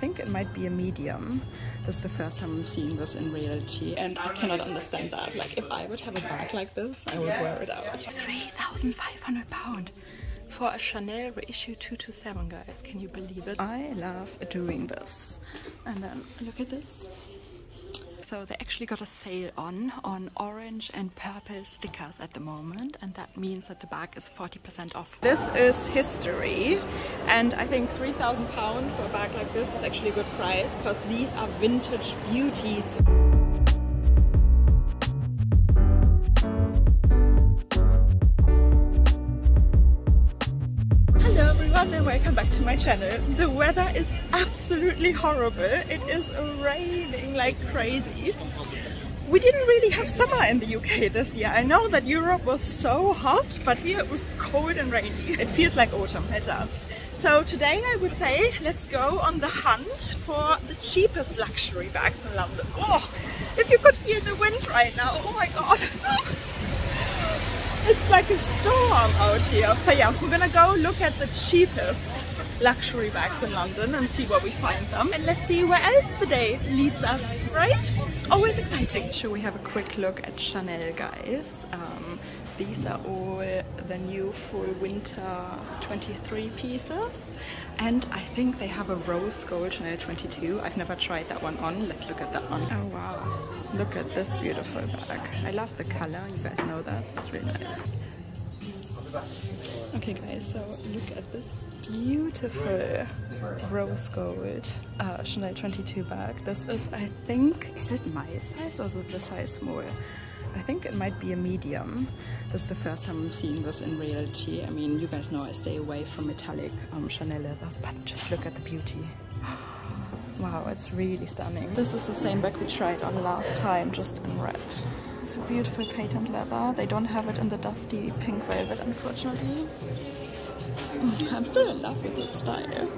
think it might be a medium. This is the first time I'm seeing this in reality, and I cannot understand that. Like, if I would have a bag like this, I would wear it out. £3,500 for a Chanel Reissue 227, guys. Can you believe it? I love doing this. And then look at this. So they actually got a sale on orange and purple stickers at the moment, and that means that the bag is 40% off. This is history, and I think £3,000 for a bag like this is actually a good price because these are vintage beauties. Welcome back to my channel. The weather is absolutely horrible. It is raining like crazy. We didn't really have summer in the UK this year. I know that Europe was so hot, but here it was cold and rainy. It feels like autumn, it does. So today I would say let's go on the hunt for the cheapest luxury bags in London. Oh, if you could feel the wind right now, oh my god. It's like a storm out here. But yeah, we're gonna go look at the cheapest luxury bags in London and see where we find them. And let's see where else the day leads us, right? Always exciting. Should we have a quick look at Chanel, guys? These are all the new full winter 23 pieces. And I think they have a rose gold Chanel 22. I've never tried that one on. Let's look at that one. Oh wow. Look at this beautiful bag. I love the color, you guys know that. It's really nice. Okay guys, so look at this beautiful rose gold Chanel 22 bag. This is, I think, is it my size or is it the size small? I think it might be a medium. This is the first time I'm seeing this in reality. I mean, you guys know I stay away from metallic Chanel leathers, but just look at the beauty. Wow, it's really stunning. This is the same bag we tried on last time, just in red. It's a beautiful patent leather. They don't have it in the dusty pink velvet, unfortunately. I'm still in love with this style.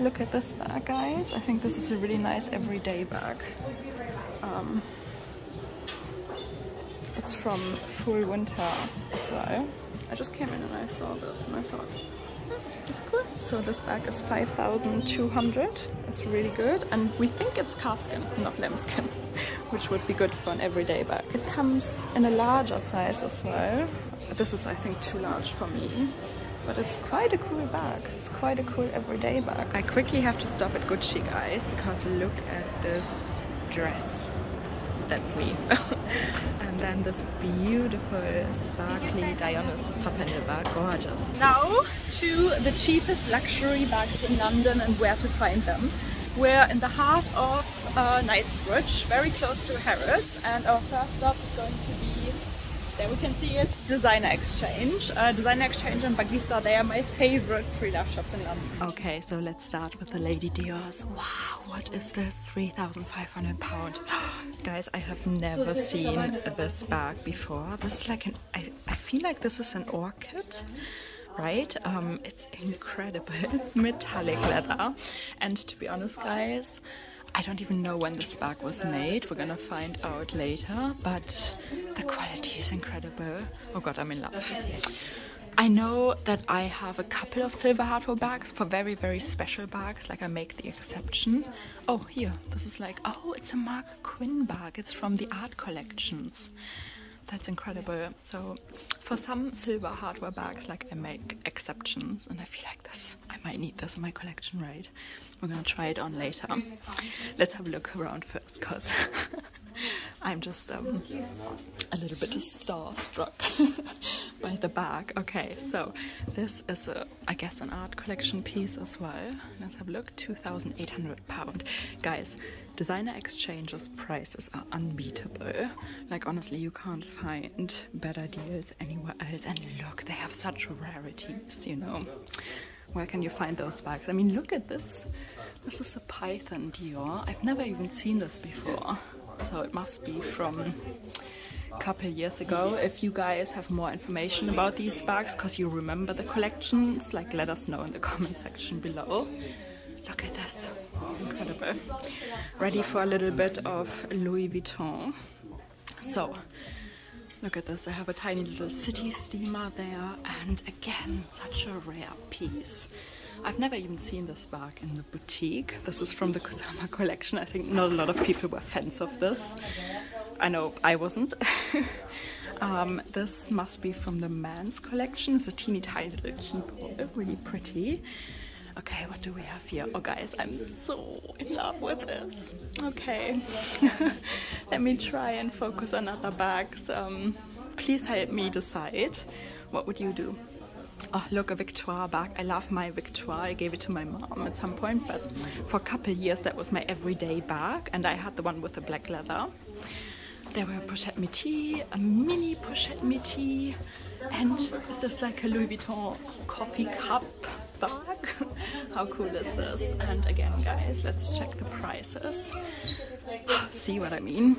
Look at this bag, guys. I think this is a really nice everyday bag. It's from full winter as well. I just came in and I saw this and I thought, it's cool. So this bag is 5,200. It's really good, and we think it's calfskin, not lambskin, which would be good for an everyday bag. It comes in a larger size as well. This is, I think, too large for me, but it's quite a cool bag. It's quite a cool everyday bag. I quickly have to stop at Gucci, guys, because look at this dress. That's me. And then this beautiful sparkly Dionysus top handle bag, gorgeous. Now to the cheapest luxury bags in London and where to find them. We're in the heart of Knightsbridge, very close to Harrods, and our first stop is going to be, there we can see it, Designer Exchange. Designer Exchange and Bagista, they are my favorite pre-loved shops in London. Okay, so let's start with the Lady Dior's. Wow, what is this? £3,500. Guys, I have never seen this bag before. This is like an, I feel like this is an orchid, right? It's incredible. It's metallic leather. And to be honest, guys, I don't even know when this bag was made. We're gonna find out later, but the quality is incredible. Oh god, I'm in love. I know that I have a couple of silver hardware bags for very, very special bags, like I make the exception. Oh, here, this is like, oh, it's a Marc Quinn bag. It's from the art collections. That's incredible. So for some silver hardware bags, like I make exceptions, and I feel like this, I might need this in my collection, right? We're gonna try it on later. Let's have a look around first, cause I'm just a little bit starstruck by the bag. Okay, so this is, I guess, an art collection piece as well. Let's have a look, £2,800. Guys, Designer Exchange's prices are unbeatable. Like, honestly, you can't find better deals anywhere else. And look, they have such rarities, you know. Where can you find those bags? I mean, look at this. This is a Python Dior. I've never even seen this before. So it must be from a couple years ago. If you guys have more information about these bags, because you remember the collections, like, let us know in the comment section below. Look at this. Incredible. Ready for a little bit of Louis Vuitton. So, look at this, I have a tiny little City Steamer there, and again, such a rare piece. I've never even seen this bag in the boutique. This is from the Kusama collection. I think not a lot of people were fans of this. I know I wasn't. This must be from the men's collection. It's a teeny tiny little Keepall, really pretty. Okay, what do we have here? Oh guys, I'm so in love with this. Okay, let me try and focus on other bags. Please help me decide. What would you do? Oh, look, a Victoire bag. I love my Victoire. I gave it to my mom at some point, but for a couple years that was my everyday bag, and I had the one with the black leather. There were Pochette Métis, a mini Pochette Métis, and is this like a Louis Vuitton coffee cup bag? How cool is this? And again, guys, let's check the prices. See what I mean?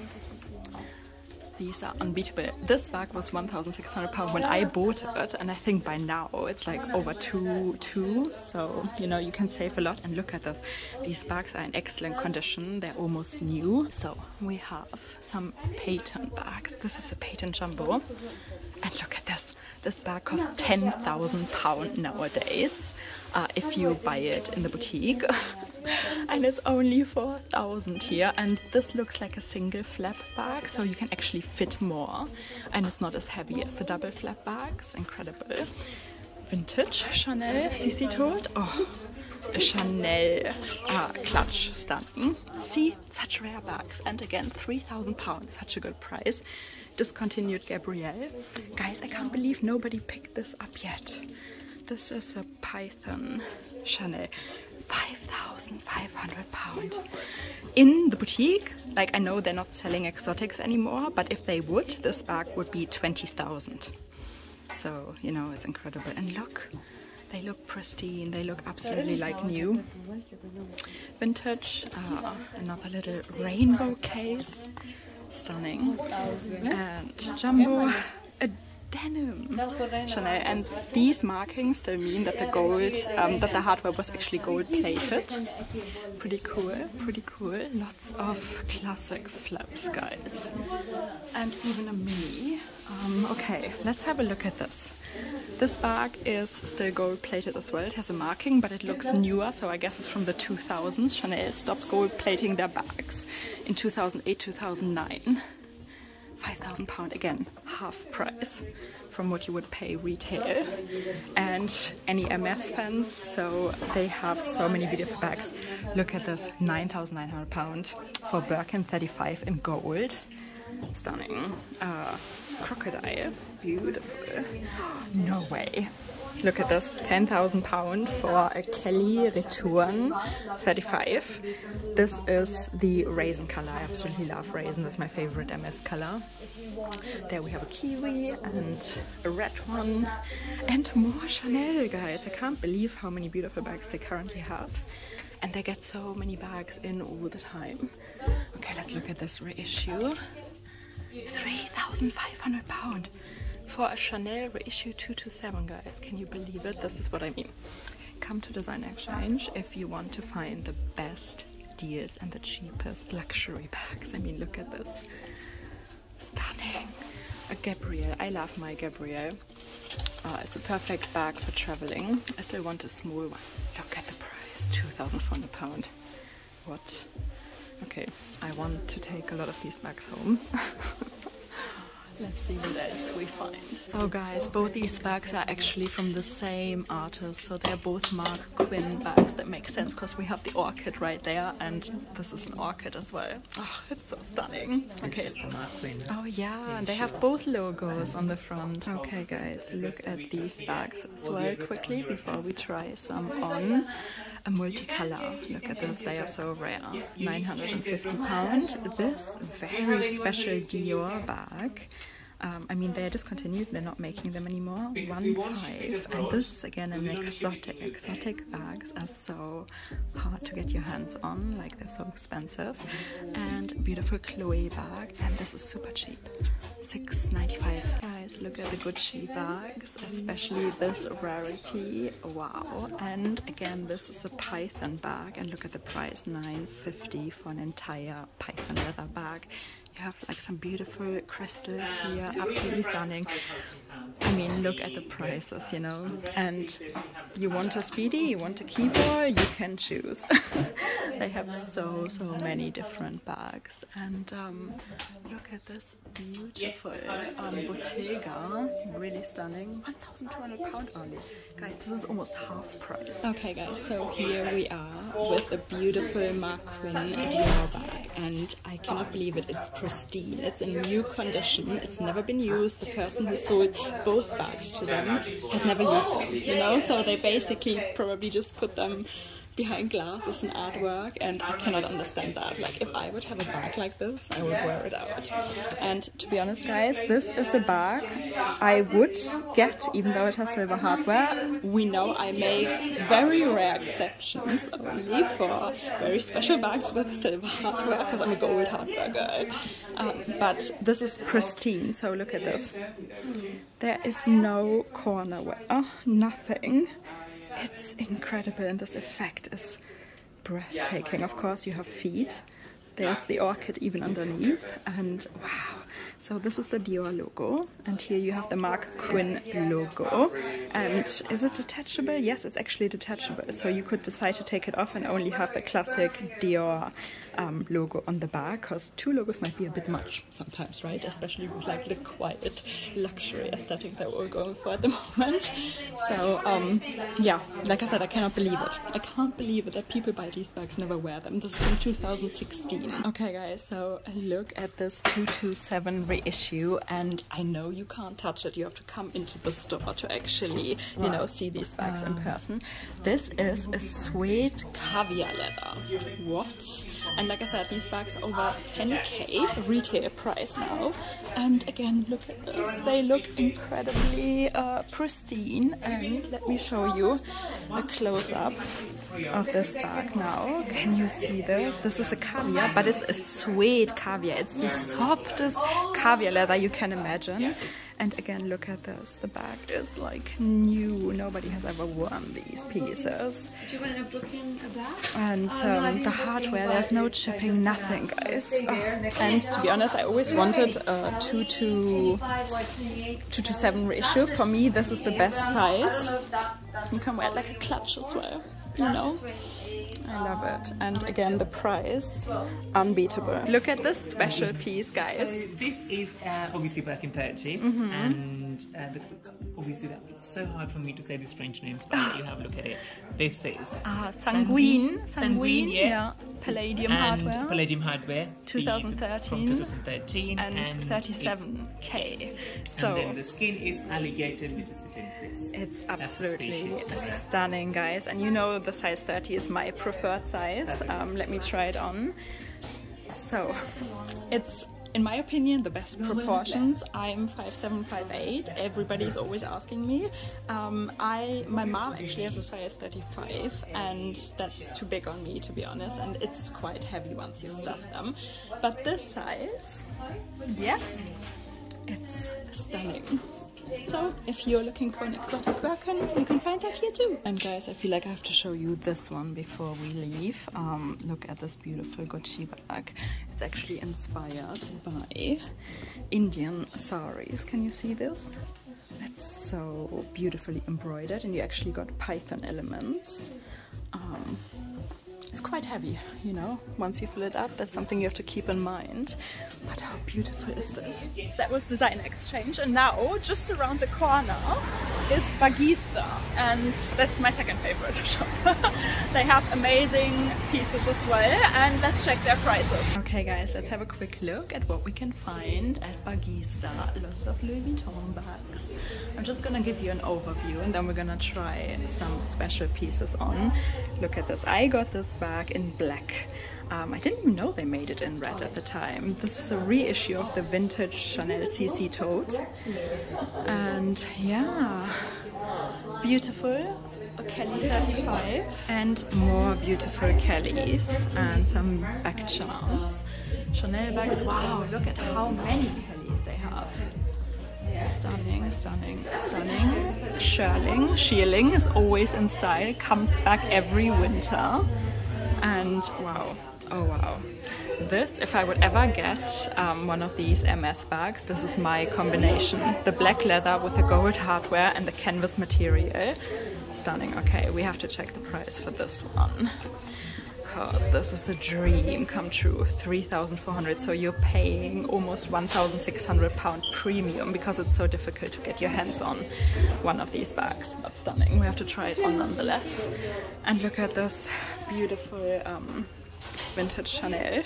These are unbeatable. This bag was £1,600 when I bought it, and I think by now it's like over two. So, you know, you can save a lot. And look at this. These bags are in excellent condition. They're almost new. So we have some patent bags. This is a patent jumbo. And look at this. This bag costs £10,000 nowadays, if you buy it in the boutique. And it's only £4,000 here. And this looks like a single flap bag, so you can actually fit more. And it's not as heavy as the double flap bags. Incredible. Vintage Chanel, CC told. Oh, a Chanel clutch, stunning. See, such rare bags. And again, £3,000, such a good price. Discontinued Gabrielle. Guys, I can't believe nobody picked this up yet. This is a Python Chanel. £5,500 in the boutique. Like, I know they're not selling exotics anymore, but if they would, this bag would be £20,000. So, you know, it's incredible. And look, they look pristine. They look absolutely like new. Vintage, another little rainbow case. Stunning. And jumbo, a denim Chanel. And these markings still mean that the gold, that the hardware was actually gold plated. Pretty cool, pretty cool. Lots of classic flaps, guys. And even a mini. Okay, let's have a look at this. This bag is still gold plated as well. It has a marking, but it looks newer, so I guess it's from the 2000s. Chanel stopped gold plating their bags in 2008, 2009. £5,000 again, half price from what you would pay retail. And any Hermès fans, so they have so many beautiful bags. Look at this, £9,900 for Birkin 35 in gold. Stunning. Crocodile, beautiful. No way. Look at this, £10,000 for a Kelly Retourne 35. This is the raisin color. I absolutely love raisin. That's my favorite MS color. There we have a kiwi and a red one. And more Chanel, guys. I can't believe how many beautiful bags they currently have. And they get so many bags in all the time. Okay, let's look at this reissue. £3,500 for a Chanel Reissue 227, guys. Can you believe it? This is what I mean. Come to Designer Exchange if you want to find the best deals and the cheapest luxury bags. I mean, look at this. Stunning. A Gabrielle. I love my Gabrielle. It's a perfect bag for traveling. I still want a small one. Look at the price. £2,400. What? Okay, I want to take a lot of these bags home. Let's see what else we find. So guys, both these bags are actually from the same artist. So they're both Marc Quinn bags. That makes sense because we have the orchid right there, and this is an orchid as well. Oh, it's so stunning. Okay. This is the Marc Quinn. Oh yeah, and they have both logos on the front. Okay guys, look at these bags as well quickly before we try some on. A multicolor. Look at this, they are so rare. £950. This very special Dior bag. I mean, they are discontinued, they're not making them anymore. 1.5. And this is again an exotic. Exotic bags are so hard to get your hands on, like they're so expensive. And beautiful Chloe bag, and this is super cheap. £6.95. guys, look at the Gucci bags, especially this rarity. Wow. And again, this is a python bag, and look at the price, $9.50 for an entire python leather bag. You have like some beautiful crystals here, absolutely stunning. I mean, look at the prices, you know. And you want a Speedy, you want a Keepall, you can choose. They have so many different bags. And look at this beautiful Bottega, really stunning, £1,200 only. Guys, this is almost half price. Okay guys, so here we are with a beautiful Marc Quinn Dior bag, and I cannot believe it, it's pristine, it's in new condition, it's never been used. The person who sold both bags to them has never used them, you know, so they basically probably just put them behind glass as an artwork, and I cannot understand that. Like, if I would have a bag like this, I would wear it out. And to be honest guys, this is a bag I would get, even though it has silver hardware. We know I make very rare exceptions only for very special bags with silver hardware, because I'm a gold hardware girl. But this is pristine, so look at this. There is no corner wear, nothing. It's incredible, and this effect is breathtaking. Of course, you have feet. There's the orchid even underneath, and wow. So this is the Dior logo, and here you have the Marc Quinn logo. And is it detachable? Yes, it's actually detachable. So you could decide to take it off and only have the classic Dior logo on the back, because two logos might be a bit much sometimes, right? Especially with like the quiet luxury aesthetic that we're going for at the moment. So yeah, like I said, I cannot believe it. I can't believe it that people buy these bags, never wear them. This is from 2016. Okay guys, so look at this 227 reissue, and I know you can't touch it, you have to come into the store to actually, you know, see these bags in person. This is a suede caviar leather. What? And like I said, these bags are over 10k retail price now, and again, look at this, they look incredibly pristine. And let me show you a close-up of this bag now. Can you see this? This is a caviar, but it's a suede caviar. It's the softest caviar leather you can imagine. And again, look at this, the bag is like new, nobody has ever worn these pieces. Do you want a booking of that? And the hardware, there's no chipping, nothing guys. And to be honest, I always wanted a 227 reissue. For me, this is the best size. You can wear it like a clutch as well, you know. I love it. And again, the price, unbeatable. Look at this special piece, guys. So this is obviously Birkin poetry, and obviously it's so hard for me to say these French names, but you have a look at it. This is Sanguine, yeah. Palladium and hardware. Palladium hardware. 2013. From 2013. And 37k. So and then the skin is Alligator Mississippiensis. It's absolutely stunning, guys. And you know the size 30 is my preferred size. Let me try it on. So it's, in my opinion, the best proportions. I'm 5'7", 5'8". Everybody's always asking me. My mom actually has a size 35, and that's too big on me, to be honest. And it's quite heavy once you stuff them. But this size, yes, it's stunning. So, if you're looking for an exotic Birkin, you can find that here too. And guys, I feel like I have to show you this one before we leave. Look at this beautiful Gucci bag. It's actually inspired by Indian saris. Can you see this? It's so beautifully embroidered, and you actually got python elements. It's quite heavy, you know, once you fill it up. That's something you have to keep in mind. But how beautiful is this? That was Designer Exchange, and now just around the corner is Bagista, and that's my second favorite shop. They have amazing pieces as well, and let's check their prices. Okay guys, let's have a quick look at what we can find at Bagista. Lots of Louis Vuitton bags. I'm just gonna give you an overview, and then we're gonna try some special pieces on. Look at this, I got this bag in black. I didn't even know they made it in red at the time. This is a reissue of the vintage Chanel CC tote. And yeah, beautiful Kelly 35 and more beautiful Kellys and some back charms. Chanel bags, wow, look at how many Kellys they have. Stunning, stunning, stunning. Shearling is always in style, comes back every winter. And wow, oh wow. This, if I would ever get one of these MS bags, this is my combination. The black leather with the gold hardware and the canvas material. Stunning. Okay, we have to check the price for this one. Because this is a dream come true. 3,400, so you're paying almost £1,600 premium because it's so difficult to get your hands on one of these bags. But stunning, we have to try it on nonetheless. And look at this beautiful vintage Chanel.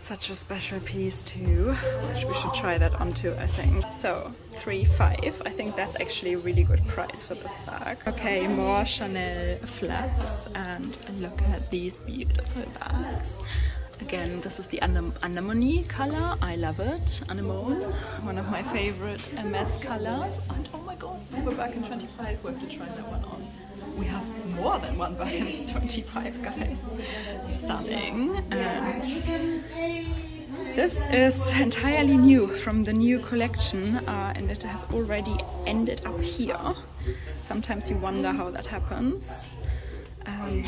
Such a special piece too, which we should try that on too, I think. So 3,500, I think that's actually a really good price for this bag. Okay, more Chanel flats, and look at these beautiful bags. Again, this is the anemone color. I love it. Anemone, one of my favorite MS colors. And oh my god, we have a bag in 25, we have to try that one on. We have more than one bag in 25, guys. Stunning. And this is entirely new from the new collection, and it has already ended up here. Sometimes you wonder how that happens. And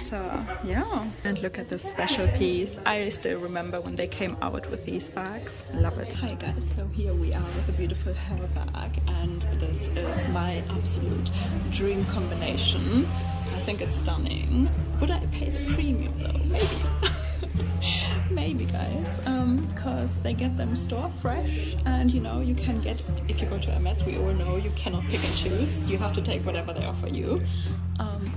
yeah, and look at this special piece. I still remember when they came out with these bags. Love it. Hi guys, so here we are with a beautiful hair bag, and this is my absolute dream combination. I think it's stunning. Would I pay the premium though? Maybe. Maybe guys, because they get them store fresh, and you know, you can get, if you go to MS, we all know you cannot pick and choose, you have to take whatever they offer you.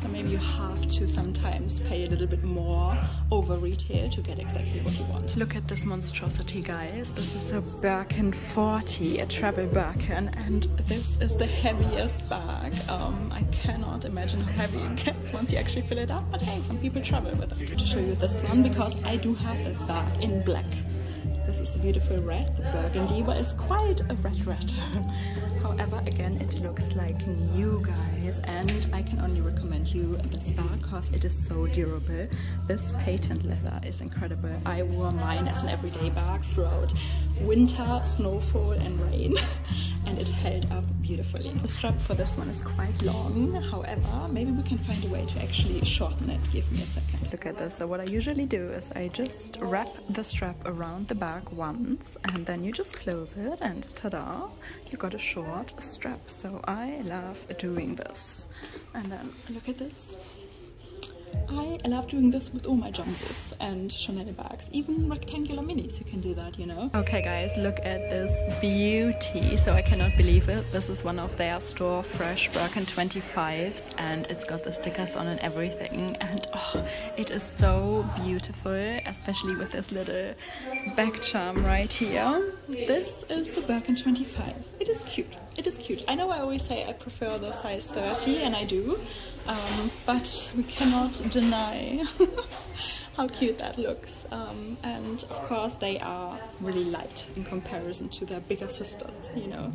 So maybe you have to sometimes pay a little bit more over retail to get exactly what you want. Look at this monstrosity, guys. This is a Birkin 40, a travel Birkin, and this is the heaviest bag. I cannot imagine how heavy it gets once you actually fill it up, but hey, some people travel with it. To show you this one, because I do have this bag in black. This is the beautiful red, the burgundy, but it's quite a red. However, again, it looks like new, guys, and I can only recommend you this bag because it is so durable. This patent leather is incredible. I wore mine as an everyday bag throughout winter, snowfall and rain, and it held up beautifully. The strap for this one is quite long, however, maybe we can find a way to actually shorten it. Give me a second. Look at this. So what I usually do is I just wrap the strap around the bag once, and then you just close it, and ta-da, you got a short strap. So I love doing this. And then look at this. I love doing this with all my jumbos and Chanel bags, even rectangular minis, you can do that, you know. Okay guys, look at this beauty. So I cannot believe it. This is one of their store fresh Birkin 25s, and it's got the stickers on and everything, and oh, it is so beautiful, especially with this little back charm right here. This is the Birkin 25. It is cute. It is cute. I know I always say I prefer the size 30, and I do, but we cannot deny how cute that looks. And of course they are really light in comparison to their bigger sisters, you know.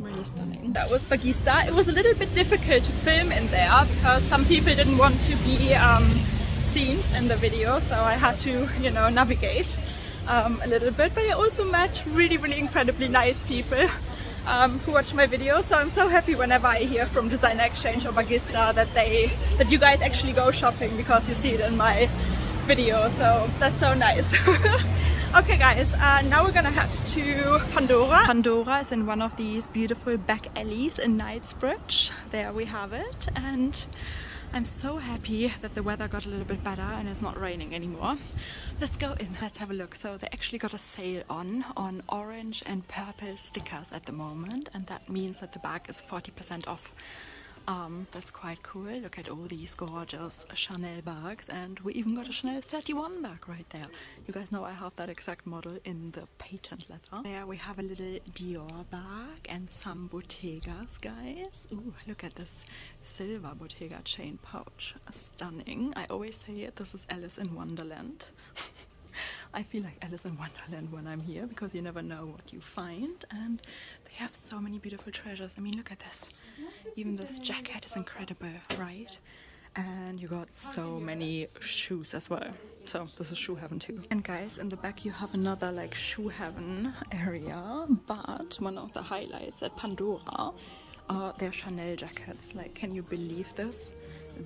Really stunning. That was Bagista. It was a little bit difficult to film in there because some people didn't want to be seen in the video, so I had to, you know, navigate a little bit. But I also met really incredibly nice people who watch my videos, so I'm so happy whenever I hear from Designer Exchange or Bagista that you guys actually go shopping, because you see it in my video, so that's so nice. Okay guys, now we're gonna head to Pandora. Pandora is in one of these beautiful back alleys in Knightsbridge. There we have it, and I'm so happy that the weather got a little bit better and it's not raining anymore. Let's go in, let's have a look. So they actually got a sale on orange and purple stickers at the moment, and that means that the bag is 40% off. That's quite cool. Look at all these gorgeous Chanel bags, and we even got a Chanel 31 bag right there. You guys know I have that exact model in the patent leather. There we have a little Dior bag and some Bottegas, guys. Ooh, look at this silver Bottega chain pouch. Stunning. I always say it, this is Alice in Wonderland. I feel like Alice in Wonderland when I'm here, because you never know what you find, and they have so many beautiful treasures. I mean, look at this. Even this jacket is incredible, right? and you got so many shoes as well. So this is shoe heaven too. And guys, in the back you have another like shoe heaven area, but one of the highlights at Pandora are their Chanel jackets. Like, can you believe this?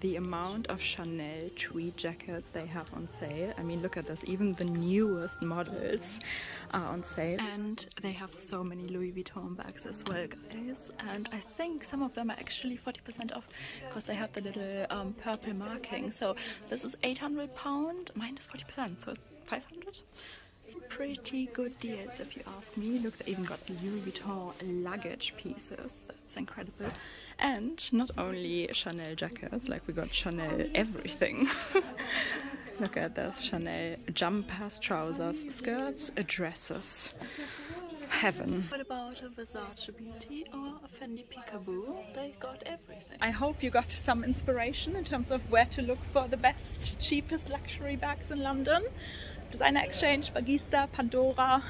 The amount of Chanel tweed jackets they have on sale. I mean, look at this, even the newest models are on sale. And they have so many Louis Vuitton bags as well, guys. And I think some of them are actually 40% off because they have the little purple marking. So this is £800 minus 40%, so it's 500. It's a pretty good deals if you ask me. Look, they even got Louis Vuitton luggage pieces. That's incredible. And not only Chanel jackets, like we got Chanel everything. Look at this, Chanel jumpers, trousers, skirts, dresses. Heaven. What about a Versace Beauty or a Fendi Peekaboo? They got everything. I hope you got some inspiration in terms of where to look for the best, cheapest luxury bags in London. Designer Exchange, Bagista, Pandora.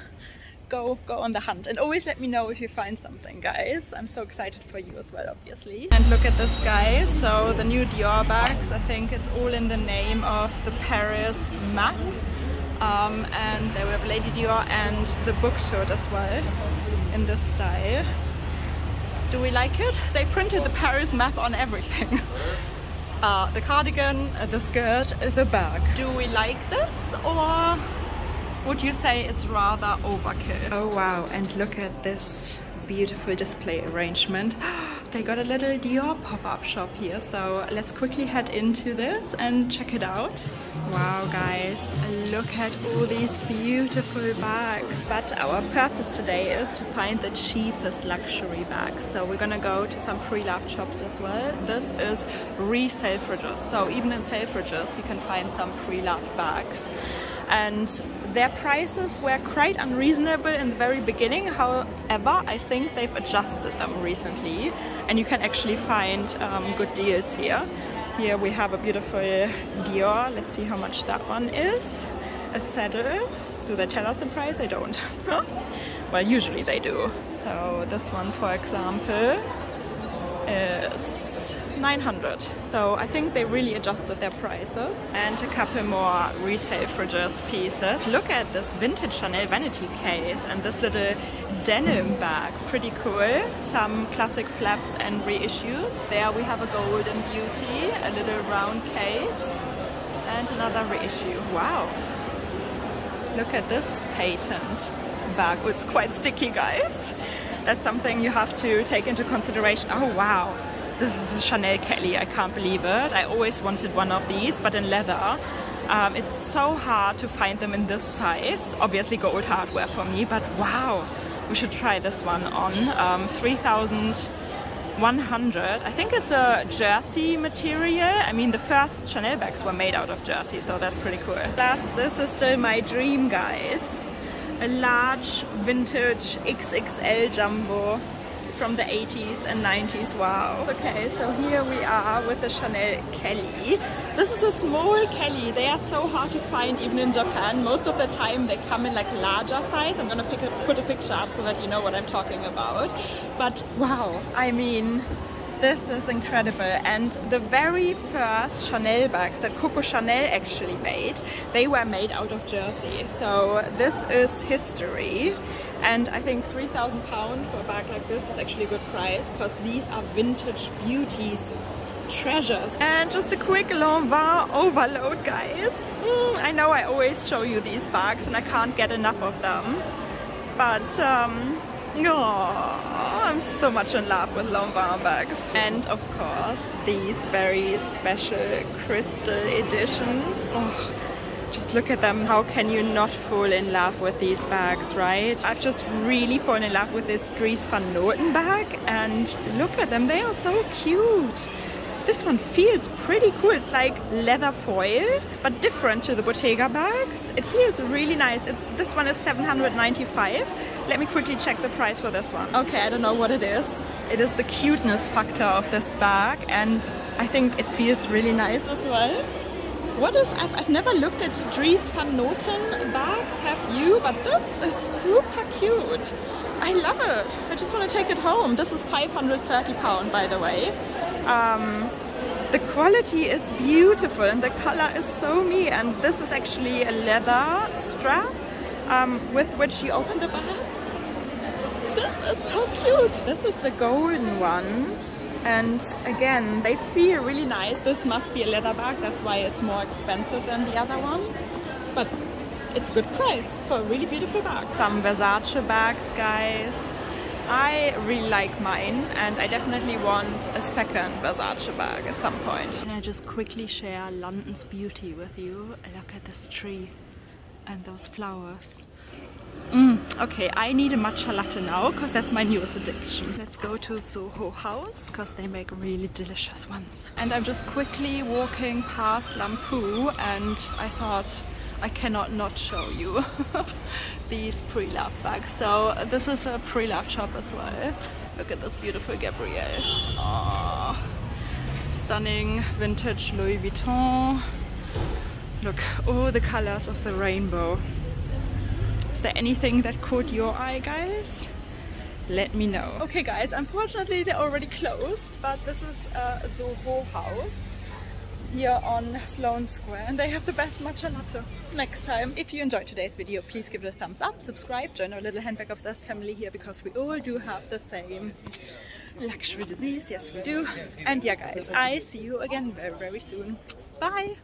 Go on the hunt, and always let me know if you find something, guys. I'm so excited for you as well, obviously. And look at this, guys. So the new Dior bags, I think it's all in the name of the Paris MAC. And there we have Lady Dior and the book tote as well in this style. Do we like it? They printed the Paris MAC on everything. The cardigan, the skirt, the bag. Do we like this, or would you say it's rather overkill? Oh wow, and look at this beautiful display arrangement. They got a little Dior pop-up shop here, so let's quickly head into this and check it out. Wow guys, look at all these beautiful bags. But our purpose today is to find the cheapest luxury bags. So we're gonna go to some pre-loved shops as well. This is Selfridges. So even in Selfridges you can find some pre-loved bags. And their prices were quite unreasonable in the very beginning, however I think they've adjusted them recently and you can actually find good deals here. Here we have a beautiful Dior, let's see how much that one is. A saddle, do they tell us the price? They don't. Well, usually they do. So this one, for example, is 900. So I think they really adjusted their prices. And a couple more Selfridges pieces. Look at this vintage Chanel vanity case and this little denim bag. Pretty cool. Some classic flaps and reissues. There we have a Golden Beauty, a little round case and another reissue. Wow. Look at this patent bag. Oh, it's quite sticky, guys. That's something you have to take into consideration. Oh wow. This is a Chanel Kelly, I can't believe it. I always wanted one of these, but in leather. It's so hard to find them in this size. Obviously gold hardware for me, but wow, we should try this one on. 3,100. I think it's a jersey material. I mean, the first Chanel bags were made out of jersey, so that's pretty cool. Plus, this is still my dream, guys. A large vintage XXL jumbo from the 80s and 90s, wow. Okay, so here we are with the Chanel Kelly. This is a small Kelly. They are so hard to find even in Japan. Most of the time they come in like larger size. I'm gonna put a picture up so that you know what I'm talking about. But wow, I mean, this is incredible. And the very first Chanel bags that Coco Chanel actually made, they were made out of jersey. So this is history. And I think £3,000 for a bag like this is actually a good price because these are vintage beauties, treasures. And just a quick Lanvin overload, guys. I know I always show you these bags and I can't get enough of them. But I'm so much in love with Lanvin bags. And of course, these very special crystal editions. Oh. Just look at them. How can you not fall in love with these bags, right? I've just really fallen in love with this Dries van Noten bag and look at them, they are so cute. This one feels pretty cool. It's like leather foil, but different to the Bottega bags. It feels really nice. This one is 795. Let me quickly check the price for this one. Okay, I don't know what it is. It is the cuteness factor of this bag and I think it feels really nice as well. What is, I've never looked at Dries van Noten bags, have you? But this is super cute. I love it. I just want to take it home. This is £530, by the way. The quality is beautiful and the color is so me. And this is actually a leather strap with which you open the bag. This is so cute. This is the golden one. And again, they feel really nice. This must be a leather bag. That's why it's more expensive than the other one. But it's a good price for a really beautiful bag. Some Versace bags, guys. I really like mine and I definitely want a second Versace bag at some point. Can I just quickly share London's beauty with you? Look at this tree and those flowers. Okay, I need a matcha latte now because that's my newest addiction. Let's go to Soho House because they make really delicious ones. And I'm just quickly walking past Lampu and I thought, I cannot not show you these pre-loved bags. So this is a pre-loved shop as well. Look at this beautiful Gabrielle. Oh, stunning vintage Louis Vuitton. Look, all the colors of the rainbow. Is there anything that caught your eye, guys? Let me know. Okay guys, unfortunately they're already closed, but this is Soho House here on Sloane Square and they have the best matcha latte. Next time, if you enjoyed today's video, please give it a thumbs up, subscribe, join our little handbag of zest family here because we all do have the same luxury disease. Yes, we do. And yeah guys, I see you again very, very soon. Bye!